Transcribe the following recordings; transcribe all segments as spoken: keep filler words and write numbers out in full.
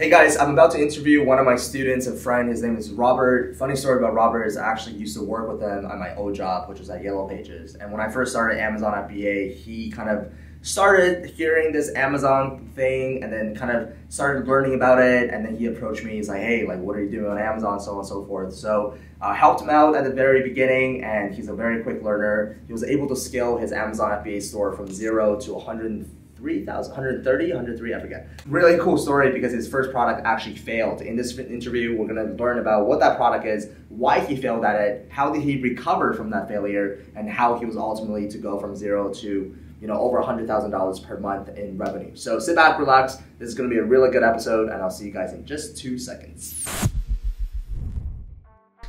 Hey guys, I'm about to interview one of my students and friend. His name is Robert. Funny story about Robert is I actually used to work with him at my old job, which was at Yellow Pages. And when I first started Amazon F B A, he kind of started hearing this Amazon thing and then kind of started learning about it. And then he approached me. He's like, hey, like, what are you doing on Amazon? So on and so forth. So I uh, helped him out at the very beginning, and he's a very quick learner. He was able to scale his Amazon F B A store from zero to one hundred fifty three thousand, one hundred thirty, one hundred three, I forget. Really cool story because his first product actually failed. In this interview, we're gonna learn about what that product is, why he failed at it, how did he recover from that failure, and how he was ultimately to go from zero to, you know, over one hundred thousand dollars per month in revenue. So sit back, relax. This is gonna be a really good episode, and I'll see you guys in just two seconds.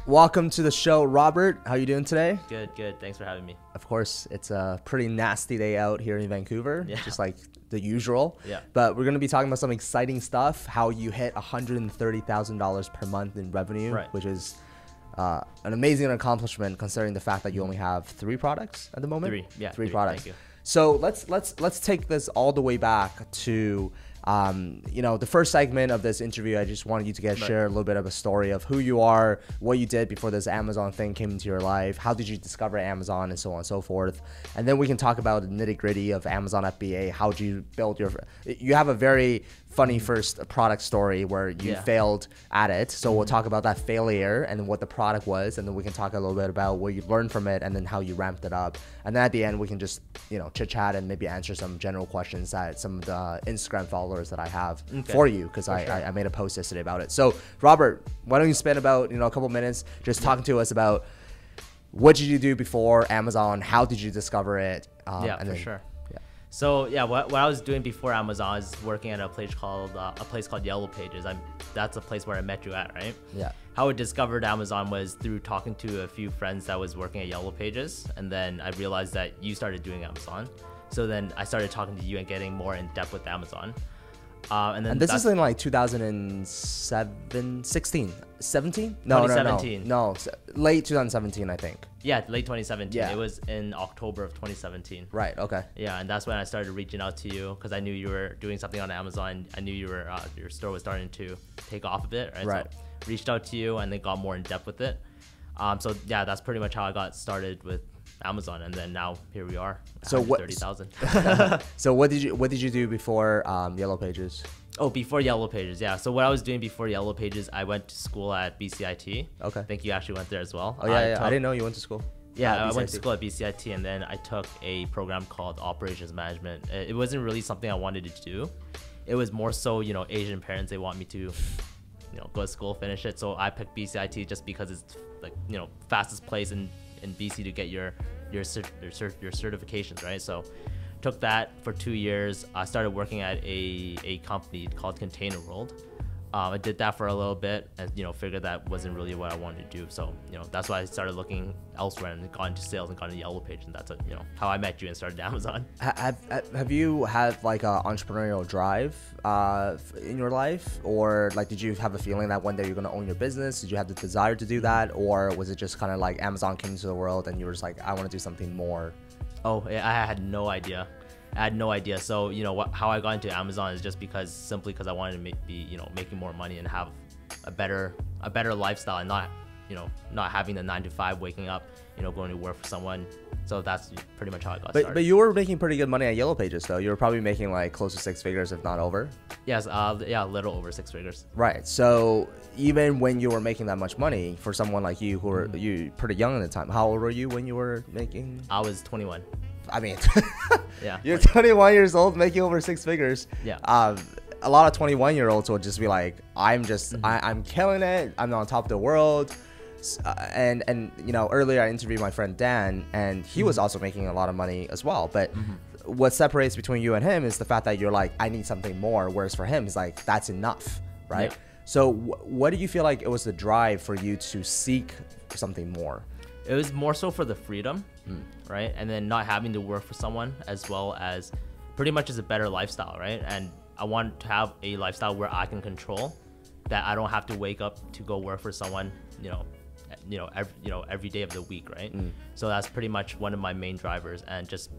Welcome to the show, Robert. How you doing today? Good, good. Thanks for having me. Of course, it's a pretty nasty day out here in Vancouver, yeah. Just like the usual. Yeah. But we're going to be talking about some exciting stuff, how you hit one hundred thirty thousand dollars per month in revenue, right, which is uh, an amazing accomplishment considering the fact that you only have three products at the moment. Three, yeah. Three, three products. Thank you. So let's let's let's take this all the way back to um, you know, the first segment of this interview. I just wanted you to get right. share a little bit of a story of who you are, what you did before this Amazon thing came into your life, how did you discover Amazon, and so on and so forth. And then we can talk about the nitty gritty of Amazon F B A. How do you build your? You have a very funny first product story where you yeah. failed at it. So we'll talk about that failure and what the product was, and then we can talk a little bit about what you learned from it and then how you ramped it up. And then at the end, we can just, you know, chit chat and maybe answer some general questions that some of the Instagram followers that I have okay. for you, because I, sure. I, I made a post yesterday about it. So Robert, why don't you spend about, you know, a couple minutes just talking to us about what did you do before Amazon? How did you discover it? Um, yeah, and for then, sure. So yeah, what, what I was doing before Amazon is working at a place called uh, a place called Yellow Pages. I'm that's a place where I met you at, right? Yeah. How I discovered Amazon was through talking to a few friends that was working at Yellow Pages, and then I realized that you started doing Amazon. So then I started talking to you and getting more in depth with Amazon. Uh, and then and this is in like two thousand seven, sixteen, seventeen? No, no, no, no, late twenty seventeen, I think. Yeah, late twenty seventeen. Yeah. It was in October of twenty seventeen. Right. Okay. Yeah, and that's when I started reaching out to you because I knew you were doing something on Amazon. I knew you were uh, your store was starting to take off a bit, right? Right. So reached out to you and then got more in depth with it. Um. So yeah, that's pretty much how I got started with Amazon, and then now here we are. So what? thirty thousand. So what did you what did you do before um, Yellow Pages? Oh, before Yellow Pages, yeah. So what I was doing before Yellow Pages, I went to school at B C I T. Okay. I think you actually went there as well. Oh yeah, I, yeah. Took, I didn't know you went to school. Yeah, uh, I went to school at B C I T, and then I took a program called Operations Management. It wasn't really something I wanted to do. It was more so, you know, Asian parents, they want me to, you know, go to school, finish it. So I picked B C I T just because it's like, you know, fastest place in in B C to get your your your, your certifications, right? So took that for two years. I started working at a, a company called Container World. Um, I did that for a little bit and, you know, figured that wasn't really what I wanted to do. So, you know, that's why I started looking elsewhere and got into sales and got into Yellow Page. And that's, a, you know, how I met you and started Amazon. Have, have you had like an entrepreneurial drive uh, in your life? Or like, did you have a feeling that one day you're going to own your business? Did you have the desire to do that? Or was it just kind of like Amazon came into the world and you were just like, I want to do something more? Oh, I had no idea. I had no idea. So, you know, what, how I got into Amazon is just because simply because I wanted to make, be, you know, making more money and have a better, a better lifestyle and not, you know, not having the nine to five, waking up, you know, going to work for someone. So that's pretty much how I got but, started. But you were making pretty good money at Yellow Pages, though. You were probably making like close to six figures, if not over. Yes. Uh, yeah, a little over six figures. Right. So even when you were making that much money for someone like you who were mm-hmm. you pretty young at the time, how old were you when you were making? I was twenty-one. I mean, yeah, you're twenty-one years old making over six figures. Yeah. Um, a lot of twenty-one year olds will just be like, I'm just, mm-hmm. I, I'm killing it. I'm on top of the world. Uh, and, and, you know, earlier I interviewed my friend Dan, and he mm-hmm. was also making a lot of money as well. But mm-hmm. what separates between you and him is the fact that you're like, I need something more. Whereas for him, it's like, that's enough. Right. Yeah. So w what do you feel like it was the drive for you to seek something more? It was more so for the freedom, mm. right? And then not having to work for someone, as well as pretty much is a better lifestyle, right? And I want to have a lifestyle where I can control, that I don't have to wake up to go work for someone, you know, you know, every, you know, every day of the week, right? Mm. So that's pretty much one of my main drivers, and just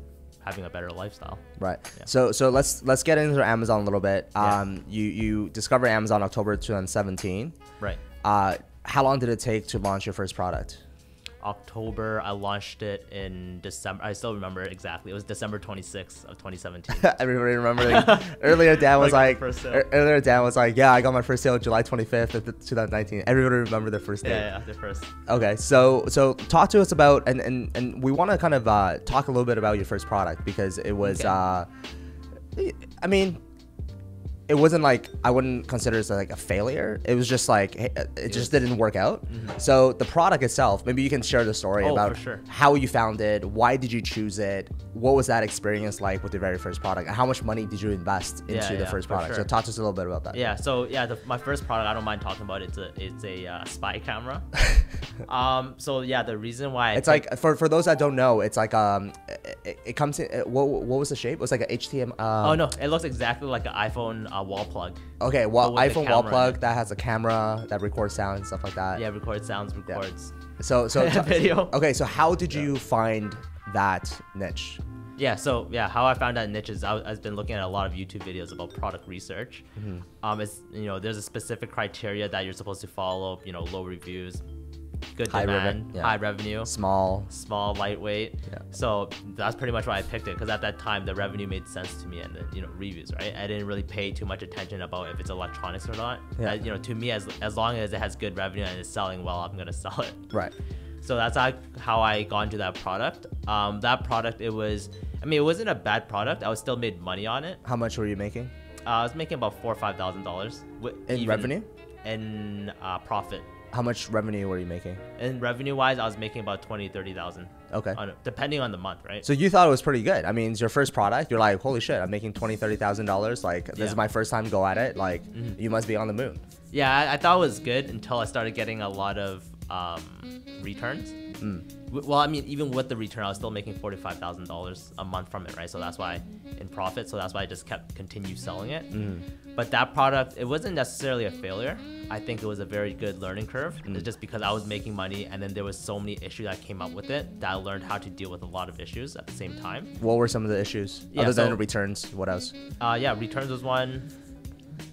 having a better lifestyle. Right. Yeah. So so let's let's get into Amazon a little bit. Um, yeah. You you discovered Amazon October two thousand seventeen. Right. Uh, how long did it take to launch your first product? October. I launched it in December. I still remember it exactly. It was December twenty-sixth of twenty seventeen. Everybody remember like, earlier Dan was like, like earlier Dan was like, yeah, I got my first sale July twenty-fifth of two thousand nineteen. Everybody remember their first day. Yeah, yeah, their first. Okay. So, so talk to us about, and, and, and we want to kind of uh, talk a little bit about your first product, because it was, okay. uh, I mean, it wasn't like, I wouldn't consider it like a failure. It was just like, it just didn't work out. Mm-hmm. So the product itself, maybe you can share the story oh, about sure. how you found it. Why did you choose it? What was that experience like with your very first product? And how much money did you invest into yeah, yeah, the first product? Sure. So talk to us a little bit about that. Yeah, so yeah, the, my first product, I don't mind talking about it. It's a, it's a uh, spy camera. um, so yeah, the reason why- I It's like, for, for those that don't know, it's like, um, it, it comes in, it, what, what was the shape? It was like an H T M L. Um, oh no, it looks exactly like an iPhone uh, wall plug. Okay, well, iPhone wall plug that has a camera that records sound and stuff like that. Yeah, records sounds, records. Yeah. So, so video. Okay, so how did you yeah. find that niche? Yeah, so yeah, how I found that niche is I, I've been looking at a lot of YouTube videos about product research. Mm-hmm. Um, it's you know there's a specific criteria that you're supposed to follow. You know, low reviews, good high demand, reven yeah. high revenue, small, small, lightweight. Yeah. So that's pretty much why I picked it, because at that time the revenue made sense to me, and the, you know reviews, right? I didn't really pay too much attention about if it's electronics or not. Yeah. I, you know, to me, as as long as it has good revenue and it's selling well, I'm gonna sell it. Right. So that's how I got into that product. Um, that product, it was, I mean, it wasn't a bad product. I was still made money on it. How much were you making? Uh, I was making about four or five thousand dollars in revenue, in uh, profit. How much revenue were you making? And revenue-wise, I was making about twenty, thirty thousand. Okay. On, depending on the month, right? So you thought it was pretty good. I mean, it's your first product. You're like, holy shit, I'm making twenty, thirty thousand dollars. Like, this yeah. is my first time go at it. Like, mm-hmm. you must be on the moon. Yeah, I, I thought it was good until I started getting a lot of um, returns. Mm. Well, I mean, even with the return, I was still making forty-five thousand dollars a month from it, right? So that's why in profit. So that's why I just kept continue selling it. Mm. But that product, it wasn't necessarily a failure. I think it was a very good learning curve. Mm. It's just because I was making money, and then there was so many issues that came up with it that I learned how to deal with a lot of issues at the same time. What were some of the issues? Yeah, Other so, than returns, what else? Uh, yeah, returns was one.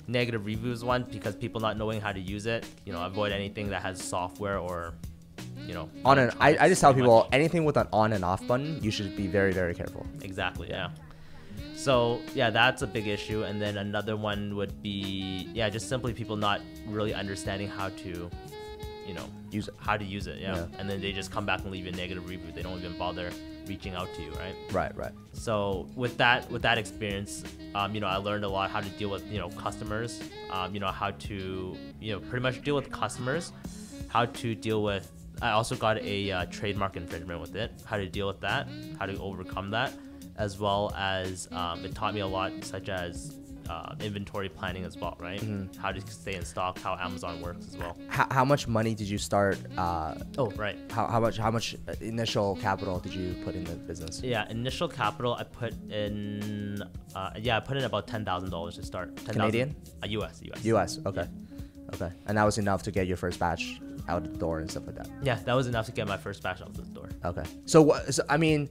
Negative reviews one, because people not knowing how to use it. You know, avoid anything that has software or... You know, on and I, I just tell people much. anything with an on and off button, you should be very, very careful. Exactly. Yeah. So yeah, that's a big issue. And then another one would be, yeah, just simply people not really understanding how to, you know, use it. how to use it. Yeah. yeah. And then they just come back and leave you a negative review. They don't even bother reaching out to you. Right. Right. Right. So with that, with that experience, um, you know, I learned a lot how to deal with, you know, customers, um, you know, how to, you know, pretty much deal with customers, how to deal with, I also got a uh, trademark infringement with it, how to deal with that, how to overcome that, as well as um, it taught me a lot, such as uh, inventory planning as well, right? Mm-hmm. How to stay in stock, how Amazon works as well. How, how much money did you start? Uh, oh, right. How, how much How much initial capital did you put in the business? Yeah, initial capital I put in, uh, yeah, I put in about ten thousand dollars to start. ten, Canadian? Uh, U S, U S. U S, okay. Yeah. Okay, and that was enough to get your first batch out of the door and stuff like that. Yeah, that was enough to get my first batch out of the door. Okay. So, so I mean,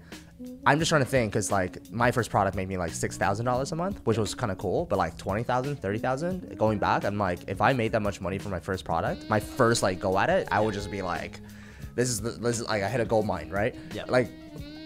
I'm just trying to think, because like my first product made me like six thousand dollars a month, which was kind of cool, but like twenty thousand dollars, thirty thousand dollars going back, I'm like, if I made that much money for my first product, my first like go at it, I would just be like, this is, the, this is like, I hit a gold mine, right? Yeah. Like,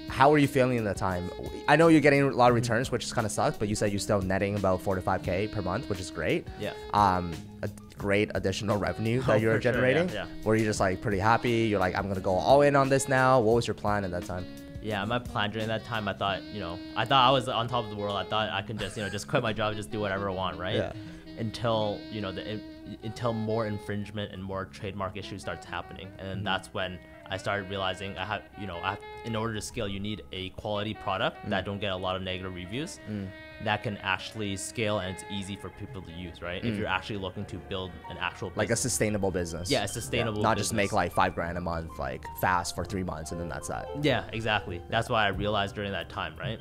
how were you feeling at the time? I know you're getting a lot of returns, which is kind of sucked, but you said you're still netting about four to five K per month, which is great. Yeah. Um, a great additional revenue that oh, you're generating. Sure, yeah, yeah. Were you just like pretty happy? You're like, I'm gonna go all in on this now. What was your plan at that time? Yeah, my plan during that time, I thought, you know, I thought I was on top of the world. I thought I could just, you know, just quit my job, just do whatever I want, right? Yeah. Until you know, the, until more infringement and more trademark issues starts happening, and then mm-hmm. that's when I started realizing I have, you know, I have, in order to scale, you need a quality product mm. that don't get a lot of negative reviews mm. that can actually scale, and it's easy for people to use, right? Mm. If you're actually looking to build an actual business. Like a sustainable business. Yeah, a sustainable yeah. Not business. Just make like five grand a month, like fast for three months and then that's that. Yeah, exactly. That's what I realized during that time, right?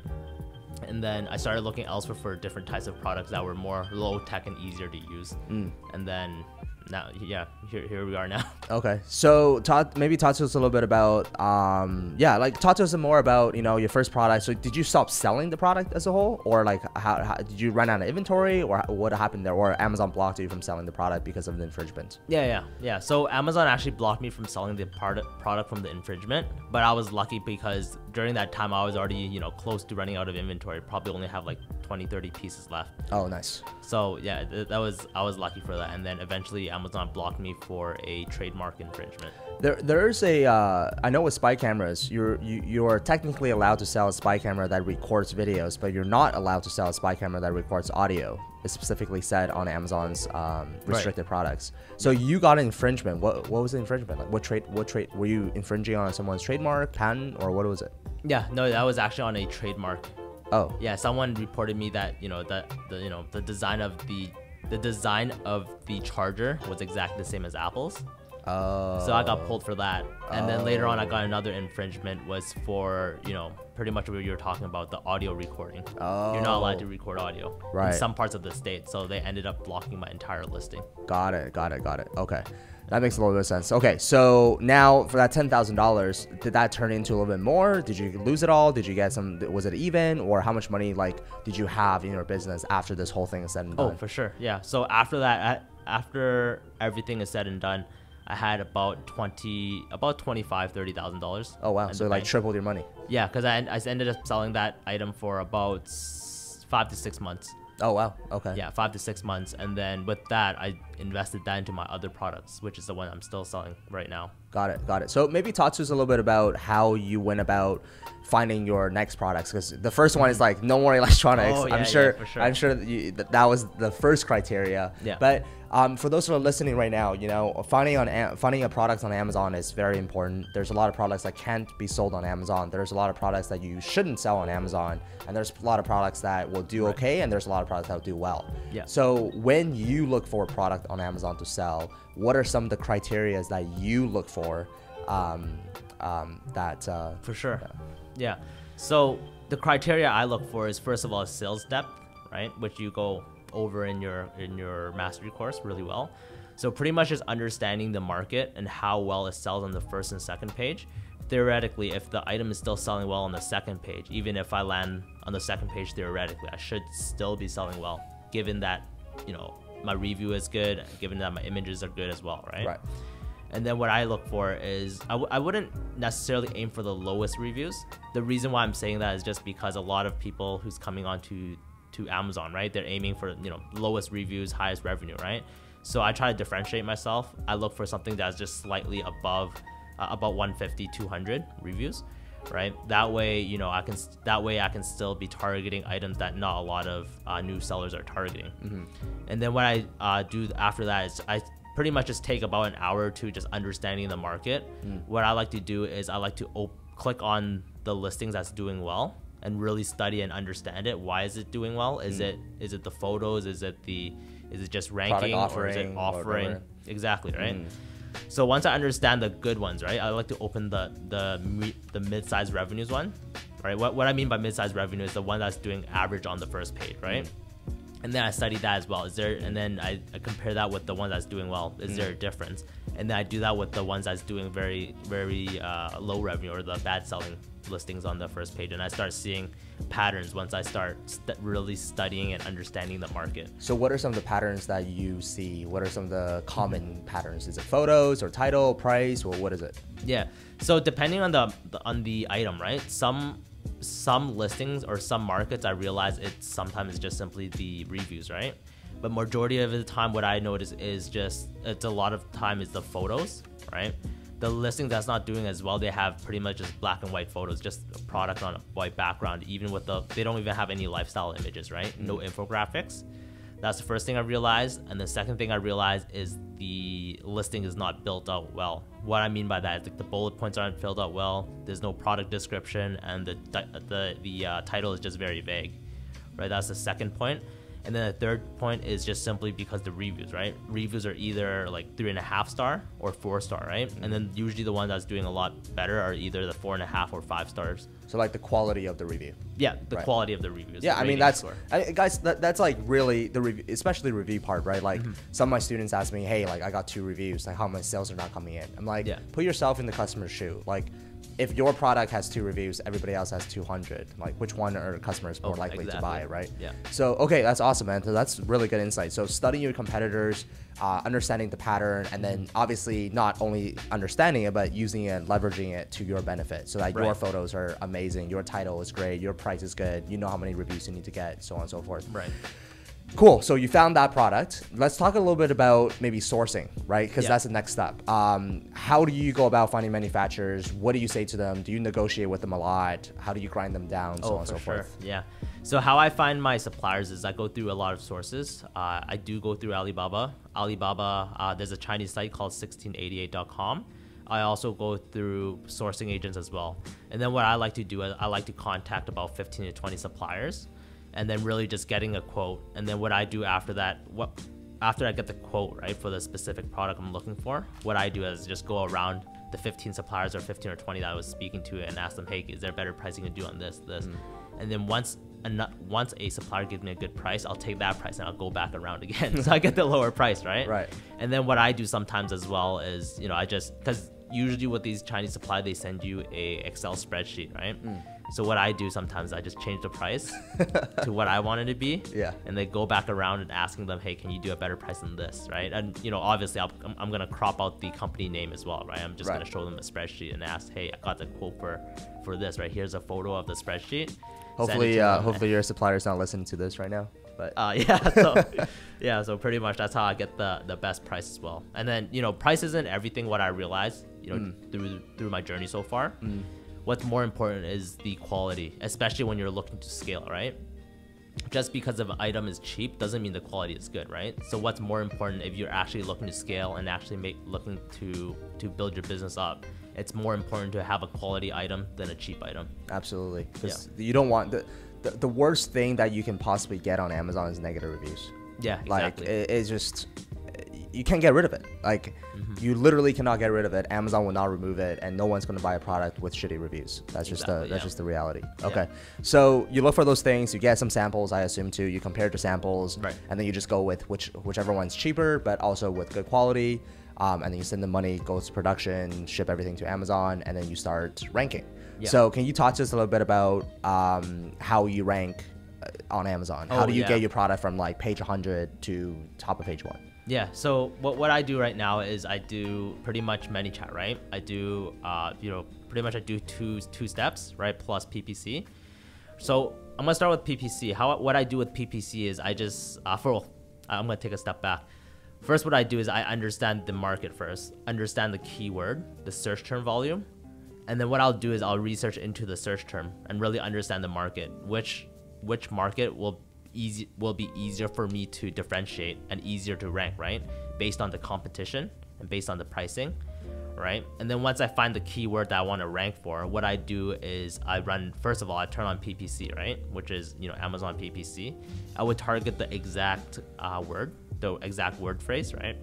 And then I started looking elsewhere for different types of products that were more low tech and easier to use. Mm. And then now, yeah, here, here we are now. Okay, so talk, maybe talk to us a little bit about, um, yeah, like talk to us more about, you know, your first product. So did you stop selling the product as a whole, or like how, how did you run out of inventory, or what happened there, or Amazon blocked you from selling the product because of the infringement? Yeah, yeah, yeah. So Amazon actually blocked me from selling the product product from the infringement, but I was lucky because during that time I was already, you know, close to running out of inventory. Probably only have like twenty, thirty pieces left. Oh, nice. So yeah, th that was, I was lucky for that, and then eventually Amazon blocked me for a trademark infringement. There, there's a, uh, I know with spy cameras, you're, you, you're technically allowed to sell a spy camera that records videos, but you're not allowed to sell a spy camera that records audio. It's specifically said on Amazon's um, restricted right. products. So you got an infringement. What, what was the infringement? Like what trade, what trade, were you infringing on someone's trademark, patent, or what was it? Yeah, no, that was actually on a trademark. Oh. Yeah, someone reported me that, you know, that the, you know, the design of the, the design of the charger was exactly the same as Apple's. Oh. So I got pulled for that, and oh. then later on I got another infringement was for, you know, pretty much what you were talking about, the audio recording. Oh. You're not allowed to record audio right. in some parts of the state, so they ended up blocking my entire listing. Got it, got it, got it. Okay, that makes a little bit of sense. Okay, so now for that ten thousand dollars, did that turn into a little bit more? Did you lose it all? Did you get some, was it even? Or how much money like did you have in your business after this whole thing is said and done? Oh, for sure, yeah. So after that, after everything is said and done, I had about twenty, about twenty-five, thirty thousand dollars. Oh wow! So like tripled your money. Yeah, because I, I ended up selling that item for about five to six months. Oh wow! Okay. Yeah, five to six months, and then with that, I invested that into my other products, which is the one I'm still selling right now. Got it, got it. So maybe talk to us a little bit about how you went about finding your next products, because the first one is like no more electronics. Oh, yeah, I'm sure, yeah, for sure. I'm sure that, you, that that was the first criteria. Yeah. But um, for those who are listening right now, you know, finding on finding a product on Amazon is very important. There's a lot of products that can't be sold on Amazon. There's a lot of products that you shouldn't sell on Amazon, and there's a lot of products that will do right. okay, and there's a lot of products that will do well. Yeah. So when you look for a product on Amazon to sell, what are some of the criterias that you look for? Um, um, that uh, for sure. Uh, Yeah, so the criteria I look for is first of all sales depth, right? Which you go over in your in your mastery course really well. So pretty much just understanding the market and how well it sells on the first and second page. Theoretically, if the item is still selling well on the second page, even if I land on the second page theoretically, I should still be selling well, given that, you know, my review is good, given that my images are good as well, right? Right. And then what I look for is, I, w I wouldn't necessarily aim for the lowest reviews. The reason why I'm saying that is just because a lot of people who's coming on to, to Amazon, right? They're aiming for, you know, lowest reviews, highest revenue, right? So I try to differentiate myself. I look for something that's just slightly above, uh, about one fifty, two hundred reviews, right? That way, you know, I can, that way I can still be targeting items that not a lot of uh, new sellers are targeting. Mm-hmm. And then what I uh, do after that is I, pretty much just take about an hour or two just understanding the market. Mm. What I like to do is I like to op click on the listings that's doing well and really study and understand it. Why is it doing well? Is mm. it is it the photos? Is it the is it just ranking offering, or is it offering? Exactly, right? Mm. So once I understand the good ones, right? I like to open the the the mid-sized revenues one, right? What what I mean by mid-sized revenue is the one that's doing average on the first page, right? Mm. And then I study that as well. Is there, and then I, I compare that with the one that's doing well. Is mm. there a difference? And then I do that with the ones that's doing very, very uh, low revenue or the bad selling listings on the first page. And I start seeing patterns once I start st really studying and understanding the market. So what are some of the patterns that you see? What are some of the common patterns? Is it photos or title, price, or what is it? Yeah. So depending on the, on the item, right? Some, some listings or some markets, I realize it's sometimes just simply the reviews, right? But majority of the time, what I notice is just, it's a lot of time is the photos, right? The listing that's not doing as well, they have pretty much just black and white photos, just a product on a white background, even with the, they don't even have any lifestyle images, right? No infographics. That's the first thing I realized. And the second thing I realized is the listing is not built out well. What I mean by that is like the bullet points aren't filled out well, there's no product description, and the the, the uh, title is just very vague, right? That's the second point. And then the third point is just simply because the reviews, right? Reviews are either like three and a half star or four star, right? And then usually the one that's doing a lot better are either the four and a half or five stars. So like the quality of the review. Yeah, the right. quality of the reviews. Yeah, I mean, that's, I, guys, that, that's like really the review, especially the review part, right? Like mm-hmm. some of my students ask me, hey, like I got two reviews, like how my sales are not coming in. I'm like, yeah. put yourself in the customer's shoe. Like if your product has two reviews, everybody else has two hundred, like which one are customers more okay, likely exactly. to buy, right? Yeah. So, okay, that's awesome, man. So that's really good insight. So studying your competitors, uh, understanding the pattern, and then obviously not only understanding it, but using it and leveraging it to your benefit so that right. your photos are amazing, your title is great, your price is good, you know how many reviews you need to get, so on and so forth. Right. Cool. So you found that product. Let's talk a little bit about maybe sourcing, right? Because yeah. that's the next step. Um, how do you go about finding manufacturers? What do you say to them? Do you negotiate with them a lot? How do you grind them down? So oh, on and so sure. forth. Yeah. So how I find my suppliers is I go through a lot of sources. Uh, I do go through Alibaba. Alibaba, uh, there's a Chinese site called sixteen eighty-eight dot com. I also go through sourcing agents as well. And then what I like to do is I like to contact about fifteen to twenty suppliers, and then really just getting a quote. And then what I do after that, what after I get the quote, right, for the specific product I'm looking for, what I do is just go around the fifteen suppliers or fifteen or twenty that I was speaking to and ask them, hey, is there better pricing to do on this, this? Mm-hmm. And then once a, once a supplier gives me a good price, I'll take that price and I'll go back around again. So I get the lower price, right? Right. And then what I do sometimes as well is, you know, I just, because usually with these Chinese suppliers, they send you a Excel spreadsheet, right? Mm. So what I do sometimes, I just change the price to what I want it to be, yeah. and then go back around and asking them, hey, can you do a better price than this, right? And you know, obviously, I'll, I'm, I'm going to crop out the company name as well, right? I'm just right. going to show them a spreadsheet and ask, hey, I got the quote for, for this, right? Here's a photo of the spreadsheet. Hopefully, uh, hopefully your supplier's not listening to this right now. But uh, yeah, so, yeah, so pretty much that's how I get the, the best price as well. And then, you know, price isn't everything what I realized, you know, mm. through, through my journey so far. Mm. What's more important is the quality, especially when you're looking to scale, right? Just because an item is cheap doesn't mean the quality is good, right? So what's more important if you're actually looking to scale and actually make, looking to, to build your business up? It's more important to have a quality item than a cheap item. Absolutely. Because yeah. you don't want, the, the, the worst thing that you can possibly get on Amazon is negative reviews. Yeah, exactly. Like, it, it's just... you can't get rid of it. Like, mm-hmm. you literally cannot get rid of it. Amazon will not remove it, and no one's going to buy a product with shitty reviews. That's exactly, just the, that's yeah. just the reality. Okay, yeah. So you look for those things. You get some samples, I assume too. You compare to samples, right. and then you just go with which whichever one's cheaper, but also with good quality. Um, and then you send the money, goes to production, ship everything to Amazon, and then you start ranking. Yeah. So can you talk to us a little bit about um, how you rank on Amazon? Oh, how do you yeah. get your product from like page one hundred to top of page one? Yeah, so what, what I do right now is I do pretty much ManyChat, right? I do, uh, you know, pretty much I do two two steps, right, plus P P C. So I'm gonna start with P P C. How what I do with P P C is I just, uh, for I'm gonna take a step back. First, what I do is I understand the market first, understand the keyword, the search term volume, and then what I'll do is I'll research into the search term and really understand the market, which which market will easy will be easier for me to differentiate and easier to rank, right, based on the competition and based on the pricing, right? And then once I find the keyword that I want to rank for, what I do is I run, first of all, I turn on P P C, right, which is, you know, Amazon P P C. I would target the exact uh, word, the exact word phrase, right?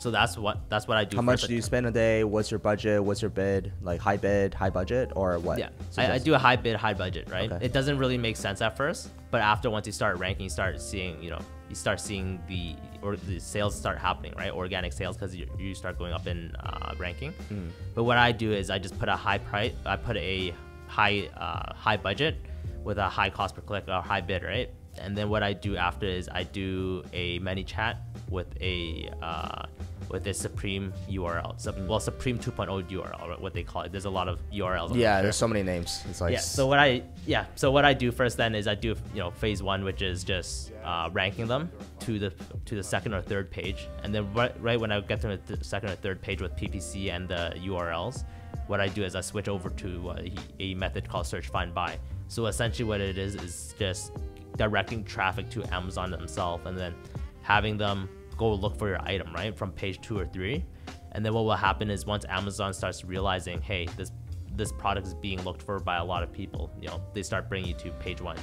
So that's what that's what I do. How much do you spend a day? What's your budget? What's your bid? Like high bid, high budget, or what? Yeah, I, I do a high bid, high budget, right? Okay. It doesn't really make sense at first, but after once you start ranking, you start seeing, you know, you start seeing the or the sales start happening, right? Organic sales, because you, you start going up in uh, ranking. Mm. But what I do is I just put a high price, I put a high uh, high budget with a high cost per click or high bid, right? And then what I do after is I do a ManyChat with a uh, with a Supreme U R L. So, well, Supreme two point oh U R L, right, what they call it. There's a lot of U R Ls. Yeah, there's so many names. It's like yeah. So what I yeah. So what I do first then is I do, you know, phase one, which is just uh, ranking them to the to the second or third page, and then right, right when I get to the second or third page with P P C and the U R Ls, what I do is I switch over to uh, a method called search, find, buy. So essentially, what it is is just directing traffic to Amazon themselves, and then having them go look for your item, right, from page two or three. And then what will happen is once Amazon starts realizing, hey, this this product is being looked for by a lot of people, you know, they start bringing you to page one,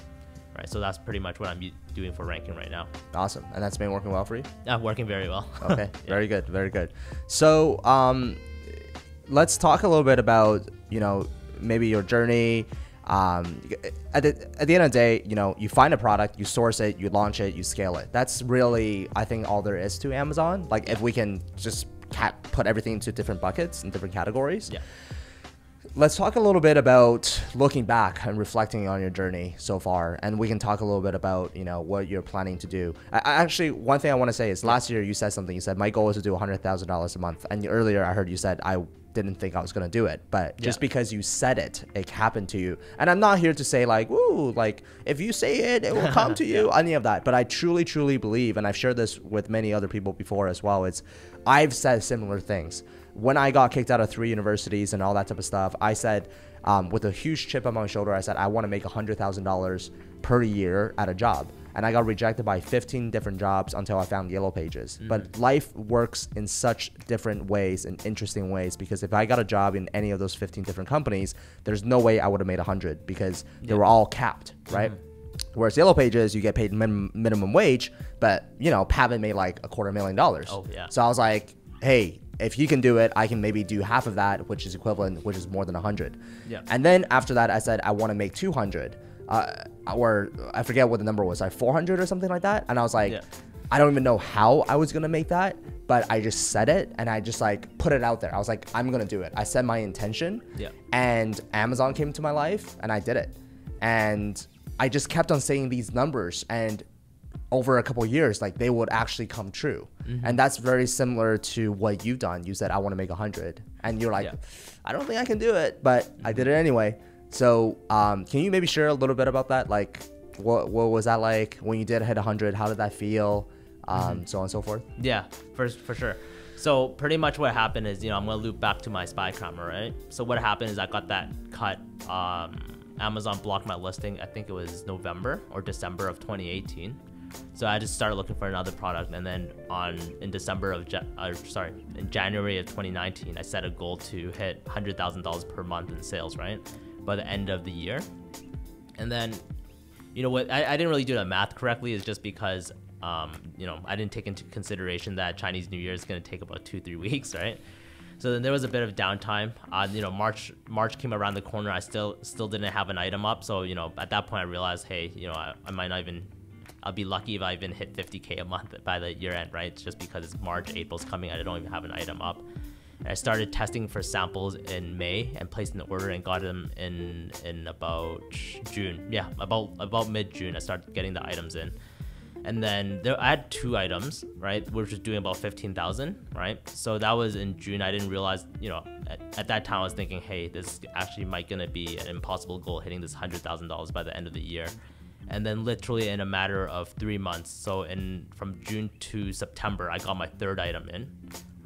right? So that's pretty much what I'm doing for ranking right now. Awesome. And that's been working well for you? Yeah, working very well. Okay, yeah. Very good, very good. So um, let's talk a little bit about, you know, maybe your journey. Um, at, the, at the end of the day, you know, you find a product, you source it, you launch it, you scale it. That's really, I think, all there is to Amazon. Like if we can just cat put everything into different buckets and different categories. Yeah. Let's talk a little bit about looking back and reflecting on your journey so far, and we can talk a little bit about, you know, what you're planning to do. I, I actually, one thing I want to say is last year you said something. You said my goal is to do one hundred thousand dollars a month, and earlier I heard you said I didn't think I was going to do it, but just yeah. because you said it, it happened to you. And I'm not here to say like, woo, like if you say it, it will come to you, yeah. any of that. But I truly, truly believe, and I've shared this with many other people before as well, it's I've said similar things. When I got kicked out of three universities and all that type of stuff, I said, um, with a huge chip on my shoulder, I said, I want to make one hundred thousand dollars per year at a job. And I got rejected by fifteen different jobs until I found Yellow Pages. Mm. But life works in such different ways and interesting ways, because if I got a job in any of those fifteen different companies, there's no way I would have made one hundred, because they yep. were all capped, right? Mm. Whereas Yellow Pages, you get paid min minimum wage, but, you know, Pavin made like a quarter million dollars. Oh, yeah. So I was like, hey, if he can do it, I can maybe do half of that, which is equivalent, which is more than one hundred. Yep. And then after that, I said, I want to make two hundred. Uh, or I forget what the number was, like four hundred or something like that. And I was like, yeah. I don't even know how I was going to make that, but I just said it and I just like put it out there. I was like, I'm going to do it. I set my intention yeah. and Amazon came into my life and I did it. And I just kept on saying these numbers, and over a couple of years, like they would actually come true. Mm-hmm. And that's very similar to what you've done. You said, I want to make one hundred, and you're like, yeah. I don't think I can do it, but mm-hmm. I did it anyway. So um, can you maybe share a little bit about that? Like what, what was that like when you did hit one hundred? How did that feel? Um, mm-hmm. So on and so forth. Yeah, for, for sure. So pretty much what happened is, you know, I'm going to loop back to my spy camera, right? So what happened is I got that cut. Um, Amazon blocked my listing. I think it was November or December of twenty eighteen. So I just started looking for another product. And then on in December of, uh, sorry, in January of twenty nineteen, I set a goal to hit one hundred thousand dollars per month in sales, right? By the end of the year. And then, you know what, I, I didn't really do the math correctly, is just because, um, you know, I didn't take into consideration that Chinese New Year is gonna take about two, three weeks, right? So then there was a bit of downtime. Uh, you know, March March came around the corner, I still still didn't have an item up. So, you know, at that point I realized, hey, you know, I, I might not even, I'll be lucky if I even hit fifty K a month by the year end, right? It's just because it's March, April's coming, I don't even have an item up. I started testing for samples in May and placed an order and got them in in about June. Yeah, about about mid-June, I started getting the items in. And then there, I had two items, right? We're just doing about fifteen thousand, right? So that was in June. I didn't realize, you know, at, at that time I was thinking, hey, this actually might gonna be an impossible goal, hitting this one hundred thousand dollars by the end of the year. And then literally in a matter of three months, so in from June to September, I got my third item in,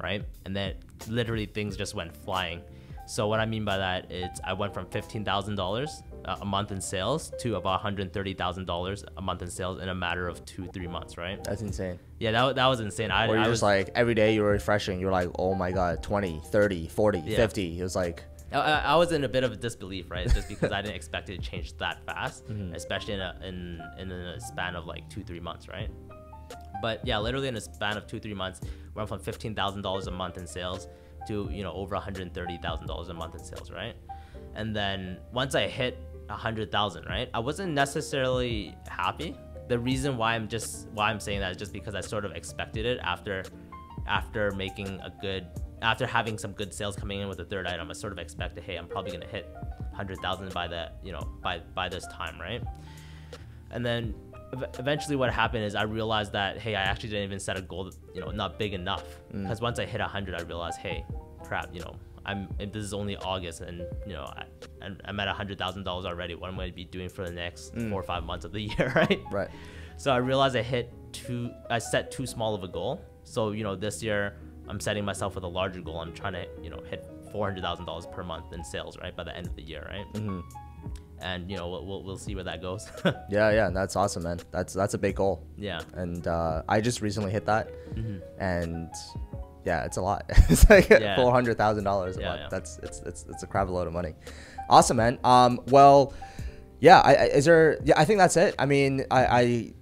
right? And then literally things just went flying. So what I mean by that is I went from fifteen thousand dollars a month in sales to about one hundred thirty thousand dollars a month in sales in a matter of two, three months, right? That's insane. Yeah, that, that was insane. I, or I was like, every day you were refreshing, you were like, oh my God, twenty, thirty, forty, yeah. fifty. It was like... I, I was in a bit of disbelief, right? Just because I didn't expect it to change that fast, mm-hmm. especially in a, in, in a span of like two, three months, right? But yeah, literally in a span of two, three months, we went from fifteen thousand dollars a month in sales to, you know, over one hundred thirty thousand dollars a month in sales, right? And then once I hit one hundred thousand dollars, right, I wasn't necessarily happy. The reason why I'm just, why I'm saying that is just because I sort of expected it after, after making a good, after having some good sales coming in with the third item, I sort of expected, hey, I'm probably gonna hit one hundred thousand by the, you know, by, by this time, right? And then eventually what happened is I realized that, hey, I actually didn't even set a goal, you know, not big enough. Because mm. once I hit one hundred, I realized, hey, crap, you know, I'm, this is only August and, you know, I, I'm at one hundred thousand dollars already. What am I gonna be doing for the next mm. four or five months of the year, right? Right. So I realized I hit too, I set too small of a goal. So, you know, this year, I'm setting myself with a larger goal. I'm trying to, you know, hit four hundred thousand dollars per month in sales, right, by the end of the year, right? Mm-hmm. And you know, we'll we'll see where that goes. yeah, yeah, that's awesome, man. That's that's a big goal. Yeah. And uh, I just recently hit that, mm-hmm. and yeah, it's a lot. It's like yeah. four hundred thousand dollars a yeah, month. Yeah. That's it's it's it's a crap load of money. Awesome, man. Um, well. yeah, I, I, is there, yeah, I think that's it. I mean, I, I,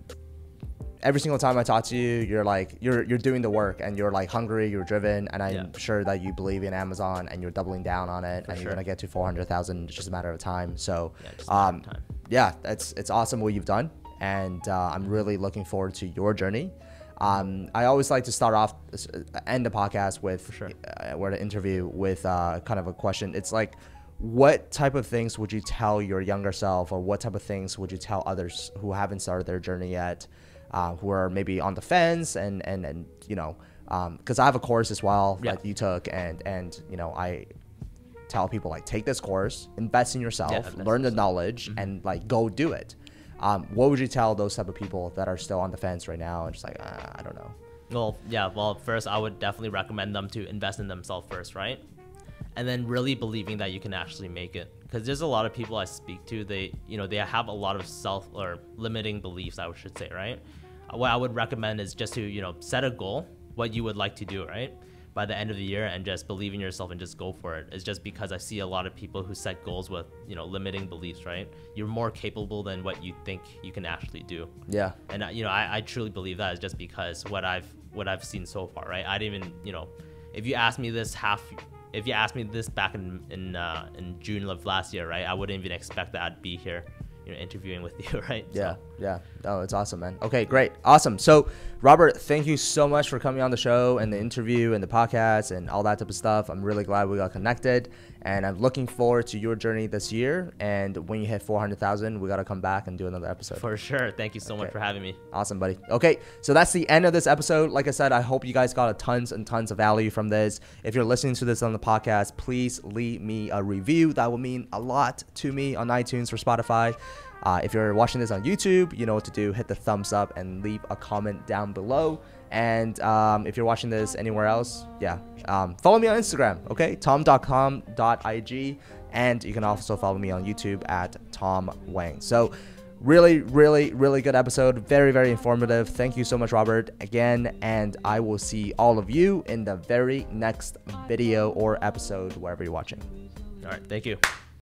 every single time I talk to you, you're like, you're, you're doing the work and you're like hungry, you're driven. And I'm yeah. sure that you believe in Amazon and you're doubling down on it. For and sure. you're going to get to four hundred thousand. It's just a matter of time. So, yeah, just um, time. yeah, it's, it's awesome what you've done. And, uh, I'm really looking forward to your journey. Um, I always like to start off, end the podcast with, sure. uh, or the interview with, uh, kind of a question. It's like, what type of things would you tell your younger self, or what type of things would you tell others who haven't started their journey yet, uh, who are maybe on the fence and, and, and, you know, um, cause I have a course as well yeah. that you took, and, and, you know, I tell people like, take this course, invest in yourself, yeah, invest learn in the yourself. knowledge mm-hmm. and like, go do it. Um, what would you tell those type of people that are still on the fence right now and just like, uh, I don't know? Well, yeah, well, first, I would definitely recommend them to invest in themselves first, right? And then really believing that you can actually make it. Because there's a lot of people I speak to, they, you know, they have a lot of self or limiting beliefs, I should say, right? What I would recommend is just to, you know, set a goal, what you would like to do, right? By the end of the year, and just believe in yourself and just go for it. It's just because I see a lot of people who set goals with, you know, limiting beliefs, right? You're more capable than what you think you can actually do. Yeah. And I, you know, I, I truly believe that is just because what I've what I've seen so far, right? I didn't even, you know, if you asked me this half, if you asked me this back in in uh, in June of last year, right? I wouldn't even expect that I'd be here, you know, interviewing with you, right? Yeah, so. yeah. Oh, it's awesome, man. Okay, great. Awesome. So Robert, thank you so much for coming on the show and the interview and the podcast and all that type of stuff. I'm really glad we got connected, and I'm looking forward to your journey this year. And when you hit four hundred thousand, we got to come back and do another episode. For sure. Thank you so okay. much for having me. Awesome, buddy. Okay. So that's the end of this episode. Like I said, I hope you guys got a tons and tons of value from this. If you're listening to this on the podcast, please leave me a review. That will mean a lot to me on iTunes or Spotify. Uh, if you're watching this on YouTube, you know what to do. Hit the thumbs up and leave a comment down below. And um, if you're watching this anywhere else, yeah, um, follow me on Instagram, okay? tom dot com dot I G. And you can also follow me on YouTube at Tom Wang. So really, really, really good episode. Very, very informative. Thank you so much, Robert, again. And I will see all of you in the very next video or episode, wherever you're watching. All right, thank you.